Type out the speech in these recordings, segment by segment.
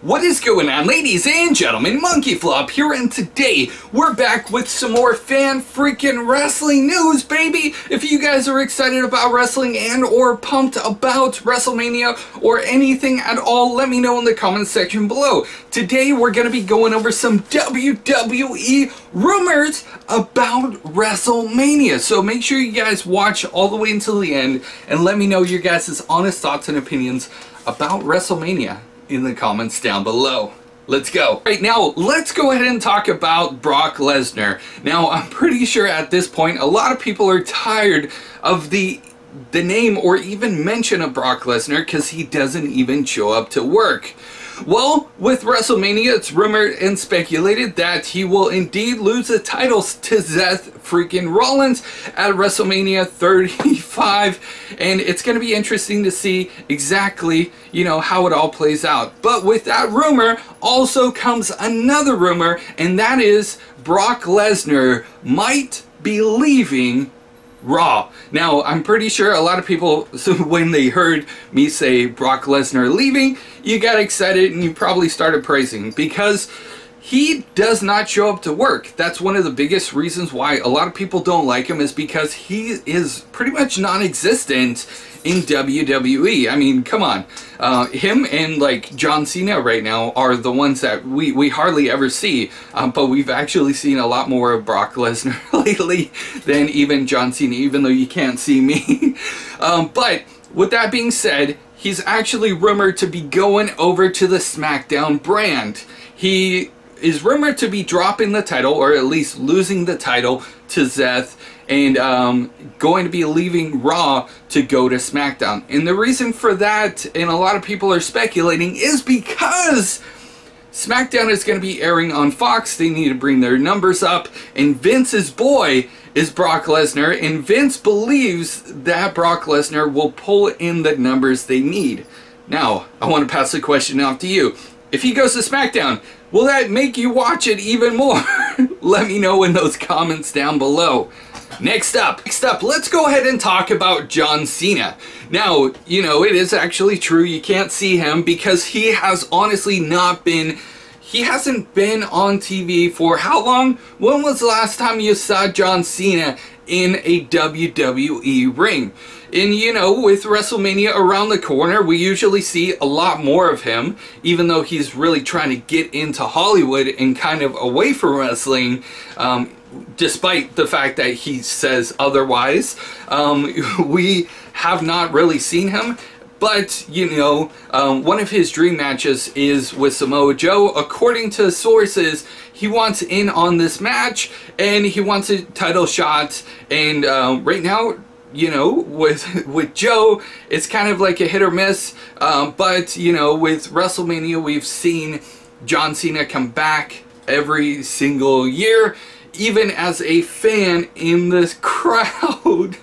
What is going on, ladies and gentlemen? Monkey Flop here, and today we're back with some more fan-freaking-wrestling news, baby! If you guys are excited about wrestling and or pumped about WrestleMania or anything at all, let me know in the comments section below. Today we're going to be going over some WWE rumors about WrestleMania, so make sure you guys watch all the way until the end and let me know your guys' honest thoughts and opinions about WrestleMania in the comments down below. Let's go. Right now, let's go ahead and talk about Brock Lesnar. Now, I'm pretty sure at this point, a lot of people are tired of the name or even mention of Brock Lesnar because he doesn't even show up to work. Well, with WrestleMania, it's rumored and speculated that he will indeed lose the titles to Seth freaking Rollins at WrestleMania 35, and it's going to be interesting to see exactly, you know, how it all plays out. But with that rumor also comes another rumor, and that is Brock Lesnar might be leaving Raw. Now, I'm pretty sure a lot of people, when they heard me say Brock Lesnar leaving, you got excited and you probably started praising because he does not show up to work. That's one of the biggest reasons why a lot of people don't like him, is because he is pretty much non-existent in WWE. I mean, come on. Him and like John Cena right now are the ones that we hardly ever see, but we've actually seen a lot more of Brock Lesnar lately than even John Cena, even though you can't see me. But with that being said, he's actually rumored to be going over to the SmackDown brand. He is rumored to be dropping the title, or at least losing the title to Seth, and going to be leaving Raw to go to SmackDown. And the reason for that, and a lot of people are speculating, is because SmackDown is going to be airing on Fox. They need to bring their numbers up, and Vince's boy is Brock Lesnar, and Vince believes that Brock Lesnar will pull in the numbers they need. Now, I want to pass the question off to you. If he goes to SmackDown, will that make you watch it even more? Let me know in those comments down below. Next up, let's go ahead and talk about John Cena. Now, you know, it is actually true, you can't see him because he has honestly hasn't been on TV for how long? When was the last time you saw John Cena in a WWE ring? And, you know, with WrestleMania around the corner, we usually see a lot more of him, even though he's really trying to get into Hollywood and kind of away from wrestling, despite the fact that he says otherwise. We have not really seen him. But, you know, one of his dream matches is with Samoa Joe. According to sources, he wants in on this match, and he wants a title shot. And right now, you know, with Joe, it's kind of like a hit or miss. But, you know, with WrestleMania, we've seen John Cena come back every single year, even as a fan in this crowd.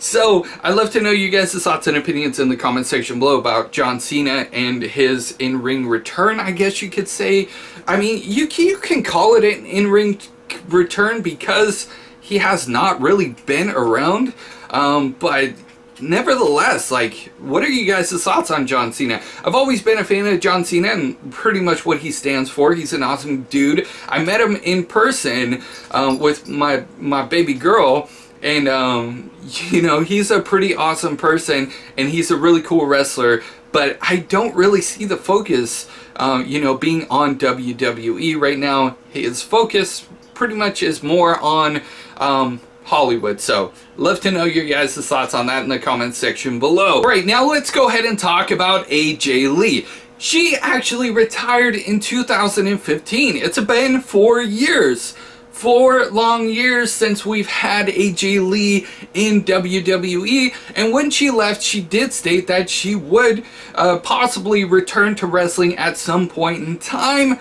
So, I'd love to know you guys' thoughts and opinions in the comment section below about John Cena and his in-ring return, I guess you could say. I mean, you can call it an in-ring return because he has not really been around. But nevertheless, like, what are you guys' thoughts on John Cena? I've always been a fan of John Cena and pretty much what he stands for. He's an awesome dude. I met him in person with my baby girl, and you know, he's a pretty awesome person and he's a really cool wrestler, but I don't really see the focus you know, being on WWE right now. His focus pretty much is more on Hollywood. So, love to know your guys' thoughts on that in the comments section below. Alright, now let's go ahead and talk about AJ Lee. She actually retired in 2015. It's been 4 years. 4 long years since we've had AJ Lee in WWE, and when she left, she did state that she would possibly return to wrestling at some point in time.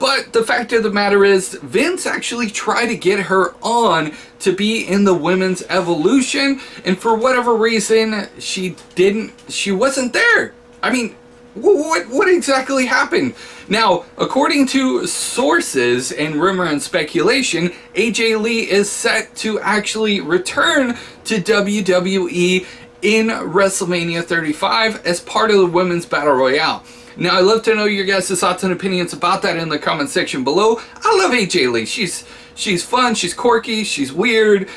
But the fact of the matter is, Vince actually tried to get her on to be in the women's evolution, and for whatever reason, she wasn't there. I mean, what exactly happened? Now, according to sources and rumor and speculation, AJ Lee is set to actually return to WWE in WrestleMania 35 as part of the Women's Battle Royale. Now, I'd love to know your guys' thoughts and opinions about that in the comment section below. I love AJ Lee. She's fun, she's quirky, she's weird,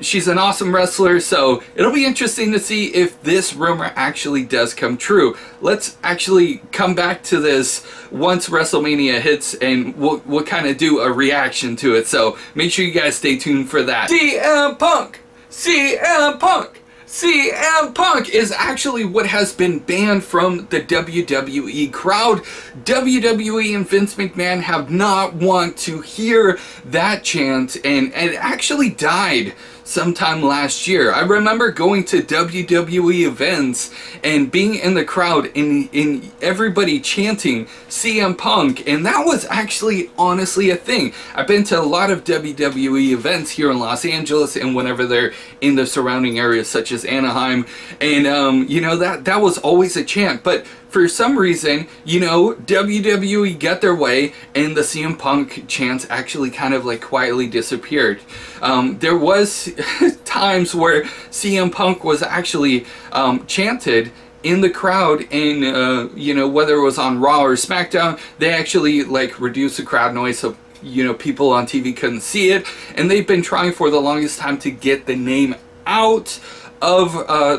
she's an awesome wrestler, so it'll be interesting to see if this rumor actually does come true. Let's actually come back to this once WrestleMania hits, and we'll kind of do a reaction to it, so make sure you guys stay tuned for that. CM Punk! CM Punk! CM Punk is actually what has been banned from the WWE crowd. WWE and Vince McMahon have not want to hear that chant, and it actually died sometime last year. I remember going to WWE events and being in the crowd and everybody chanting CM Punk, and that was actually honestly a thing. I've been to a lot of WWE events here in Los Angeles and whenever they're in the surrounding areas such as Anaheim, and you know, that was always a chant, but for some reason, you know, WWE got their way and the CM Punk chants actually kind of like quietly disappeared. There was times where CM Punk was actually chanted in the crowd, and you know, whether it was on Raw or SmackDown, they actually like reduced the crowd noise so, you know, people on TV couldn't see it, and they've been trying for the longest time to get the name out of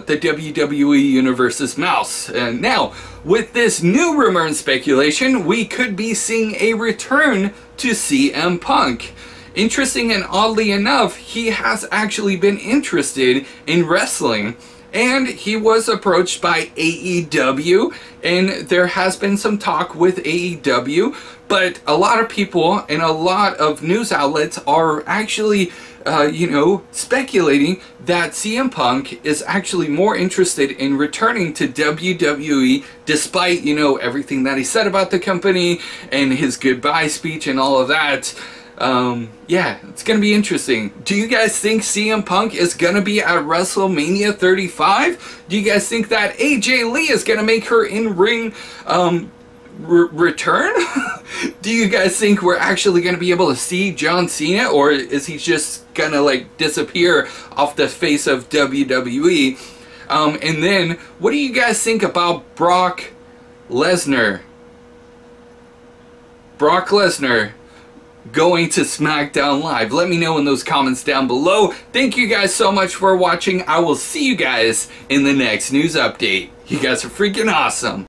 the WWE Universe's mouse. And now, with this new rumor and speculation, we could be seeing a return to CM Punk. Interesting and oddly enough, he has actually been interested in wrestling, and he was approached by AEW, and there has been some talk with AEW, but a lot of people and a lot of news outlets are actually you know, speculating that CM Punk is actually more interested in returning to WWE, despite, you know, everything that he said about the company and his goodbye speech and all of that. Yeah, it's gonna be interesting. Do you guys think CM Punk is gonna be at WrestleMania 35? Do you guys think that AJ Lee is gonna make her in-ring return? Do you guys think we're actually going to be able to see John Cena, or is he just going to like disappear off the face of WWE? And then, what do you guys think about Brock Lesnar? Brock Lesnar going to SmackDown Live? Let me know in those comments down below. Thank you guys so much for watching. I will see you guys in the next news update. You guys are freaking awesome.